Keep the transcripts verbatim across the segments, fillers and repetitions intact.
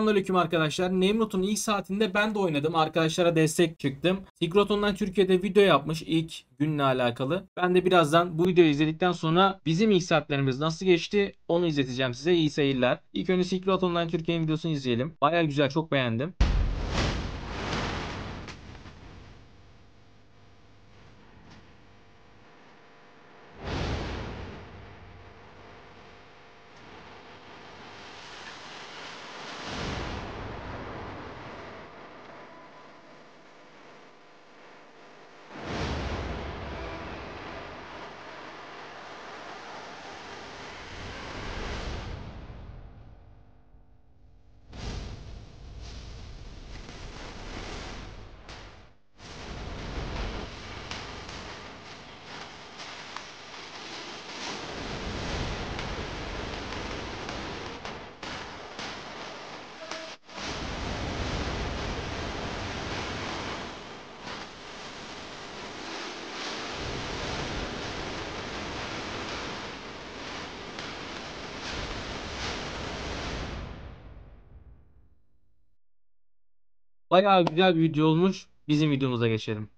Selamünaleyküm arkadaşlar. Nemrut'un ilk saatinde ben de oynadım. Arkadaşlara destek çıktım. Sigrot ondan Türkiye'de video yapmış ilk günle alakalı. Ben de birazdan bu videoyu izledikten sonra bizim ilk saatlerimiz nasıl geçti onu izleteceğim size. İyi seyirler. İlk önce Sigrot ondan Türkiye'nin videosunu izleyelim. Bayağı güzel, çok beğendim. Bayağı güzel bir video olmuş. Bizim videomuza geçelim.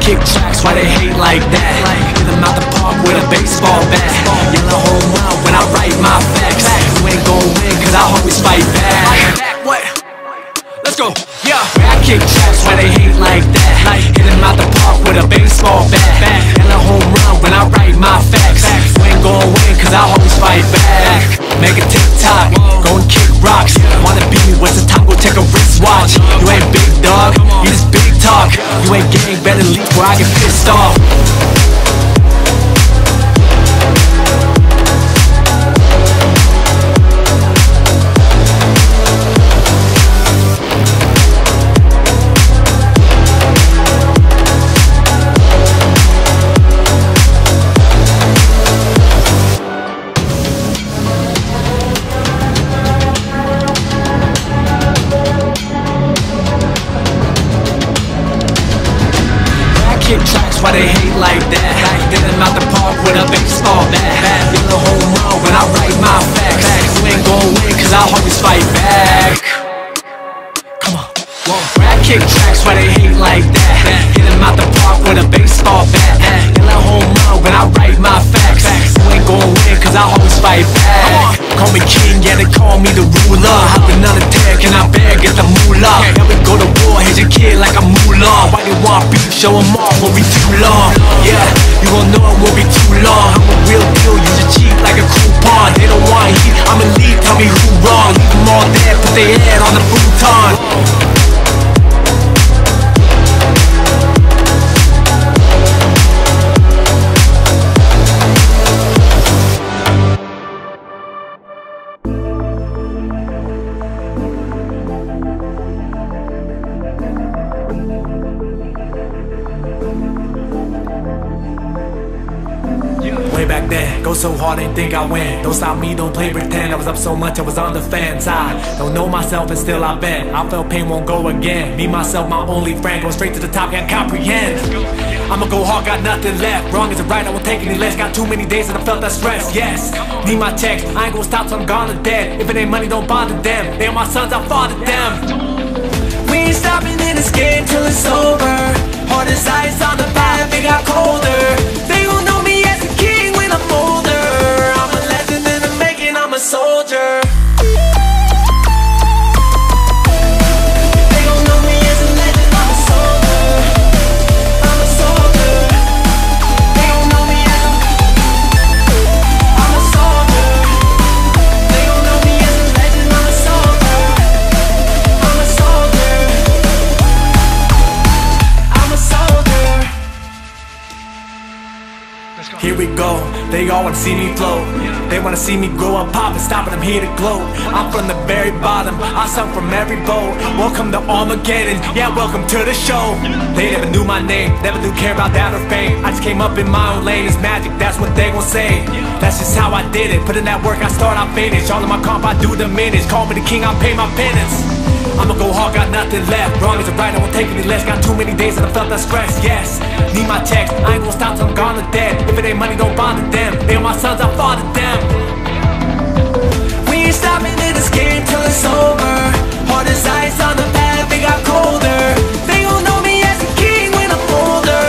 Kick tracks, why they hate like that? Hit them out the park with a baseball bat. Yell a home run when I write my facts. You ain't gon' win cause I always fight back. What? Let's go. Yeah. I kick tracks, why they hate like that? Hit them out the park with a baseball bat. Make a TikTok, go and kick rocks. Wanna be me, what's the top, go take a wristwatch. You ain't big dog, you just big talk. You ain't gang, better leave where I get pissed off. Kick tracks, why they hate like that? Hit them out the park with a baseball bat. Hit the home run when I write my facts. You ain't gon' win cause I always fight back. Come on, rap kick tracks, why they hate like that? Hit them out the park with a baseball bat. Hit the home run when I write my facts. You ain't gon' win cause I always fight back. Call me king, yeah they call me the ruler. Hop another tear, can I bear, get the moolah. Now we go to war, hit your kid like a moolah. Why they want beef? Show them all, won't be too long. Yeah, you gon' know it won't be too long. I'm a real deal, use a cheap like a coupon. They don't want heat, I'm elite, tell me who wrong. Leave them all there, put their head on the futon. Back then, go so hard and think I win. Don't stop me, don't play pretend. I was up so much, I was on the fence. I don't know myself and still I bend. I felt pain won't go again. Me, myself, my only friend. Go straight to the top, can't comprehend. I'ma go hard, got nothing left. Wrong is right, I won't take any less. Got too many days and I felt that stress, yes. Need my checks, I ain't gonna stop till I'm gone or dead. If it ain't money, don't bother them. They are my sons, I fathered them. We ain't stopping in this game till it's over. Hard as ice on the path, it got colder. Here we go, they all wanna see me flow. They wanna see me grow up, pop and stop, and I'm here to glow. I'm from the very bottom, I sunk from every boat. Welcome to Armageddon, yeah, welcome to the show. They never knew my name, never knew care about that or fame. I just came up in my own lane, it's magic, that's what they gon' say. That's just how I did it, put in that work, I start, I finish. All of my comp, I do diminish, call me the king, I pay my penance. I'ma go hard, got nothing left. Wrong is a right, I won't take any less. Got too many days that I felt that stress, yes. Need my checks, I ain't gonna stop till I'm gone or dead. If it ain't money, don't bother them. They are my sons, I fathered them. We ain't stopping in this game till it's over. Hard as ice on the path, it got colder. They gon' know me as a king when I'm older.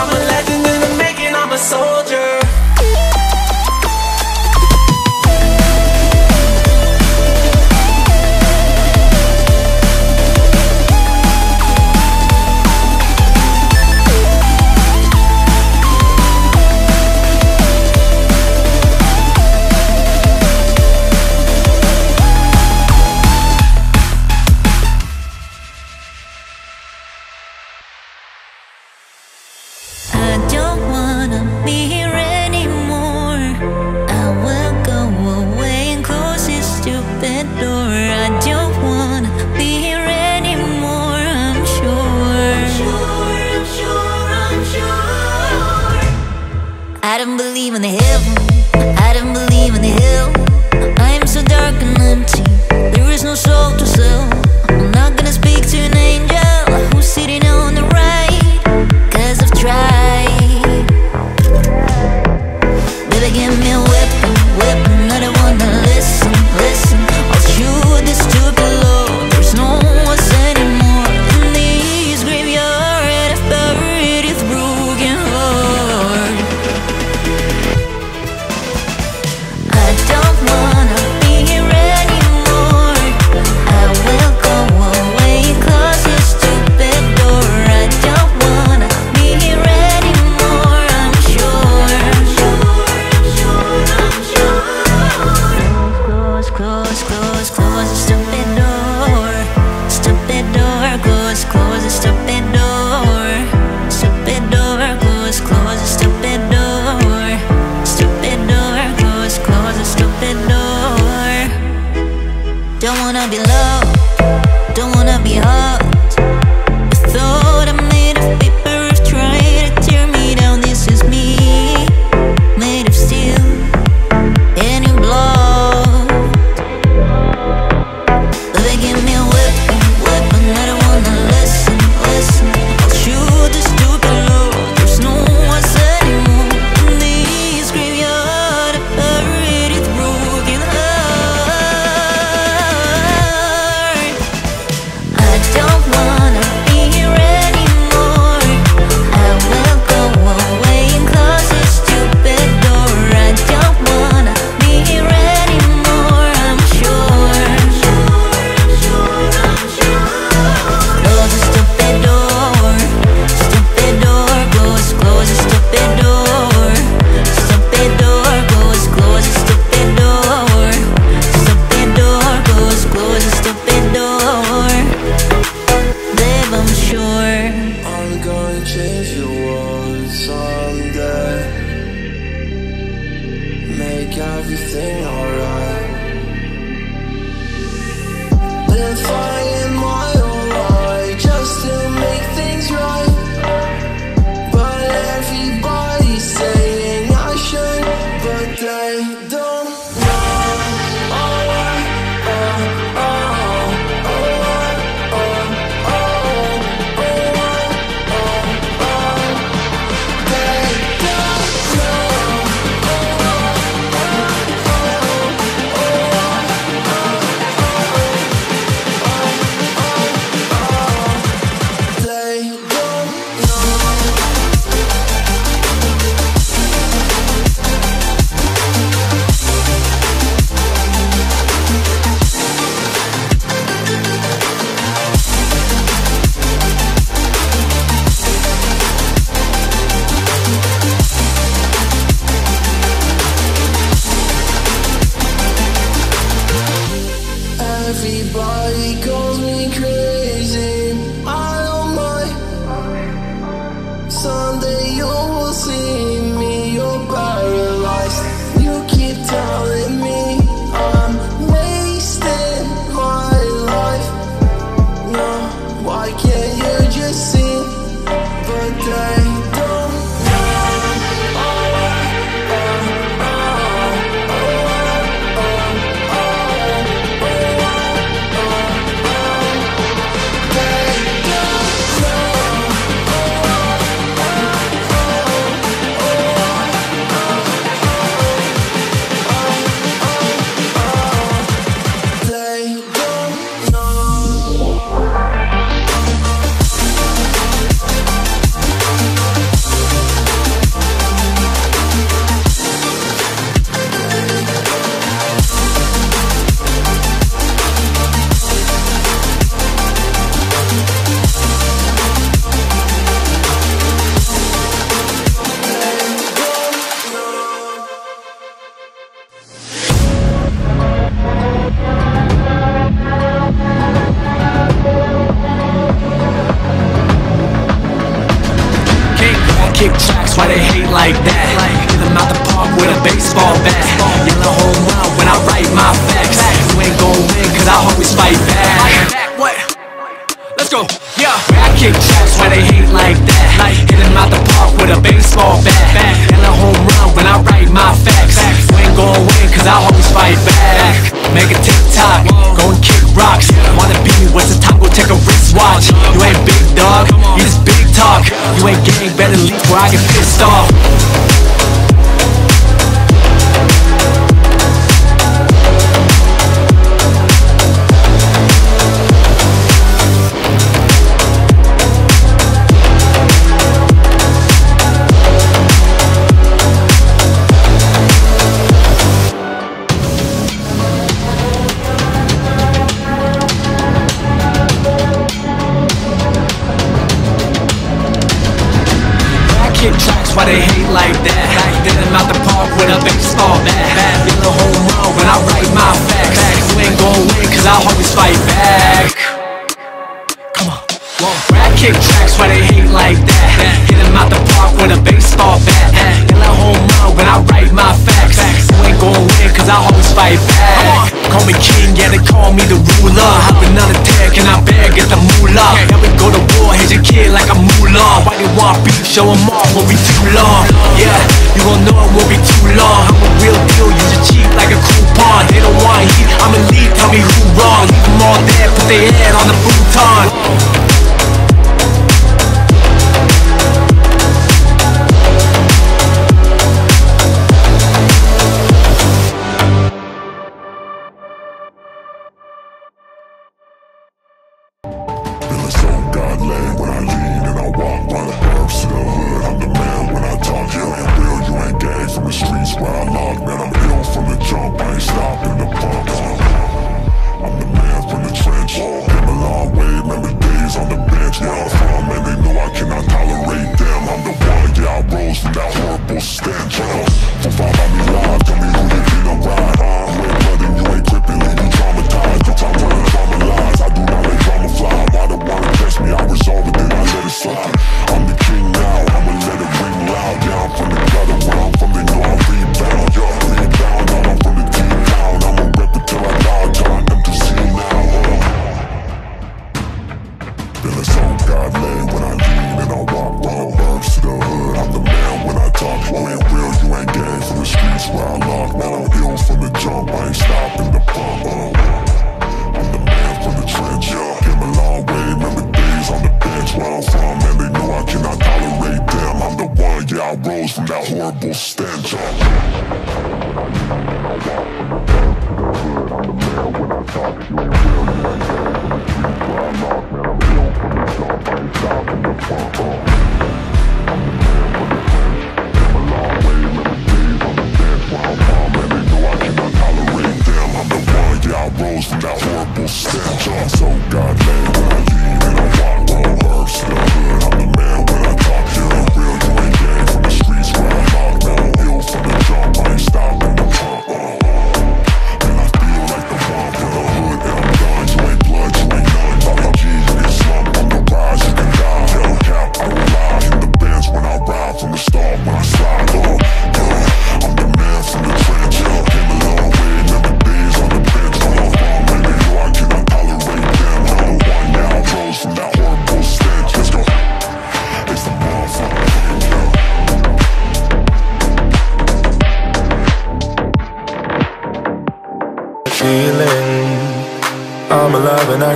I'm a legend in the making, I'm a soldier. I don't believe in the hill, I don't believe in the hill. I am so dark and empty, there is no soul to sell. I'm not gonna speak to an angel who's sitting on the right, cause I've tried. Baby, give me a weapon, weapon, I don't wanna listen, listen. I'll shoot this stupid low, there's no us anymore. In this graveyard, I've buried its broken heart. Don't wanna be loved, don't wanna be hurt. The thought I'm made of paper, if trying to tear me down. This is me, made of steel and in blood. Baby, give me a weapon, weapon, I don't wanna listen, listen. I'll shoot this stupid low, there's no us anymore. In this graveyard, I buried its broken heart. Everything alright. Been fighting my own life just to make things right, but everybody's saying I should, but they don't know. Oh, oh, oh, oh, oh, oh, oh, oh, oh. They don't know. That's why they hate like that. Hit them out the park with a baseball bat. Yellow home run when I write my facts. You ain't gon' win cause I always fight back. What? Let's go, yeah. I kick traps, why they hate like that. Hit them out the park with a baseball bat. Yellow home run when I write my facts. You ain't gon' win cause I always fight back. Make a TikTok, go and kick rocks. Wanna be me, what's the time, go take a wristwatch. You ain't big dog, you just big talk. You ain't gang, better leave where I get pissed off. Tracks, why they hate like that. Hit them out the park with a baseball bat. Hit the home run when I write my facts. You ain't gon' win cause I always fight back. Come on, rat kick tracks, why they hate like that. Hit them out the park with a baseball bat. Hit the home run when I write my facts. You ain't gon' win cause I always fight back. Call me king, yeah they call me the ruler. Hop another tag and I better get the moolah. Now we go to war, hit your kid like a moolah. Why they want beef? Show them all, won't be too long. Yeah, you gon' know it won't be too long. I'm a real deal, use a cheat like a coupon. They don't want heat, I'm a lead, tell me who wrong. Leave them all there, put their head on the futon.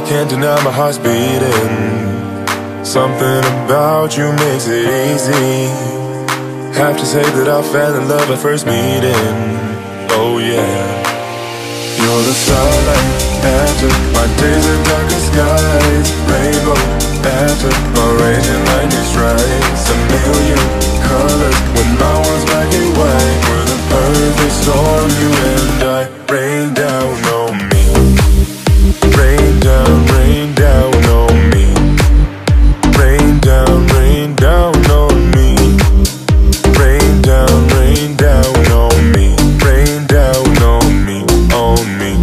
Can't deny my heart's beating. Something about you makes it easy. Have to say that I fell in love at first meeting. Oh yeah. You're the starlight after my days in darker skies. Rainbow after my raging lightning strikes. A million colors when my one's black and white. We're the perfect storm, you and I. Rain down on me. Rain down, rain down on me. Rain down, rain down on me. Rain down, rain down on me. Rain down on me, on me.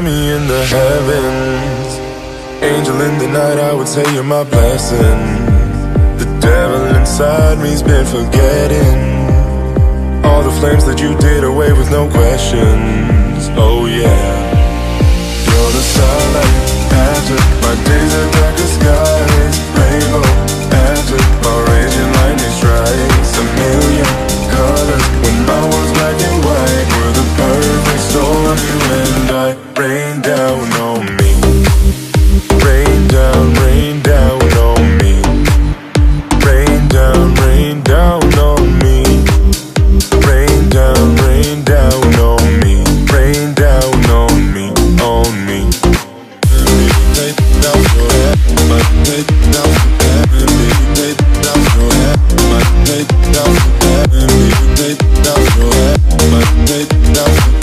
me in the heavens. Angel in the night, I would say you're my blessing. The devil inside me's been forgetting all the flames that you did away with no questions. Oh yeah. You're the starlight, magic. My days are dark as skies. Rainbow, magic. My raging lightning strikes a million colors when my world's black and white. We're the perfect soul of you and I. Rain down on me. Rain down, rain down on me. Rain down, rain down on me. Rain down, rain down on me. Rain down on me, on me. Rain down, rain down.